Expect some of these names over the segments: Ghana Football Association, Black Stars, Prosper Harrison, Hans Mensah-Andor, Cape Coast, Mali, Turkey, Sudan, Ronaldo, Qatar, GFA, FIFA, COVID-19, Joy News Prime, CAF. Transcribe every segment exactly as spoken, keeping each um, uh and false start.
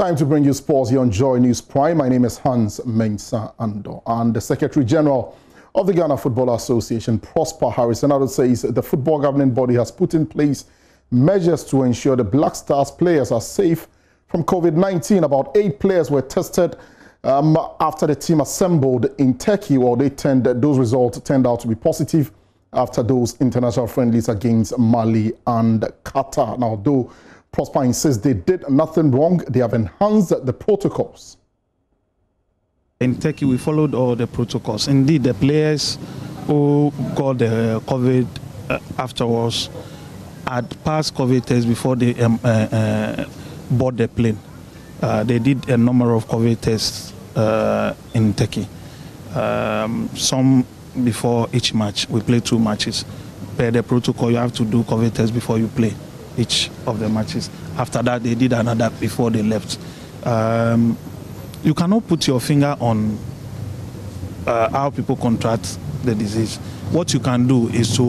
Time to bring you sports here on Joy News Prime. My name is Hans Mensah-Andor, and the Secretary General of the Ghana Football Association, Prosper Harrison, out says the football governing body has put in place measures to ensure the Black Stars players are safe from COVID nineteen. About eight players were tested um, after the team assembled in Turkey, or they turned those results turned out to be positive after those international friendlies against Mali and Qatar. Now, though Prosper insists they did nothing wrong, they have enhanced the protocols. In Turkey, we followed all the protocols. Indeed, the players who got the COVID afterwards had passed COVID tests before they um, uh, uh, board the plane. Uh, they did a number of COVID tests uh, in Turkey. Um, some before each match. We play two matches. Per the protocol, you have to do COVID tests before you play each of the matches. After that, they did another before they left. Um, you cannot put your finger on uh, how people contract the disease. What you can do is to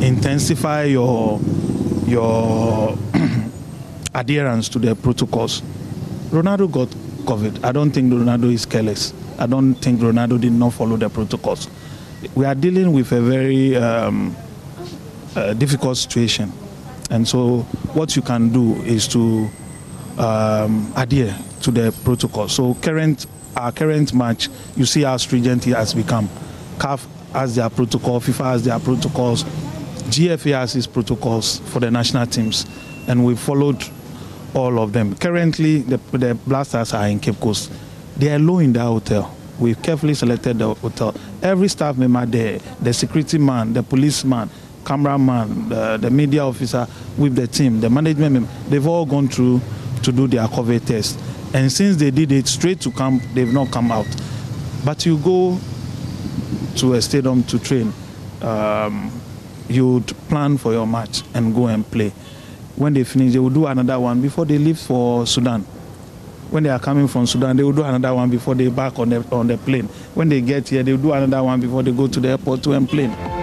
intensify your your adherence to the protocols. Ronaldo got COVID. I don't think Ronaldo is careless. I don't think Ronaldo did not follow the protocols. We are dealing with a very um, uh, difficult situation. And so what you can do is to um, adhere to the protocol. So current, our current match, you see how stringent it has become. C A F has their protocol, FIFA has their protocols, G F A has its protocols for the national teams, and we followed all of them. Currently, the, the Black Stars are in Cape Coast. They are low in their hotel. We've carefully selected the hotel. Every staff member there, the security man, the policeman, cameraman, the, the media officer with the team, the management member, they've all gone through to do their COVID test. And since they did it straight to camp, they've not come out. But you go to a stadium to train, um, you'd plan for your match and go and play. When they finish, they will do another one before they leave for Sudan. When they are coming from Sudan, they will do another one before they back on the, on the plane. When they get here, they will do another one before they go to the airport to a plane.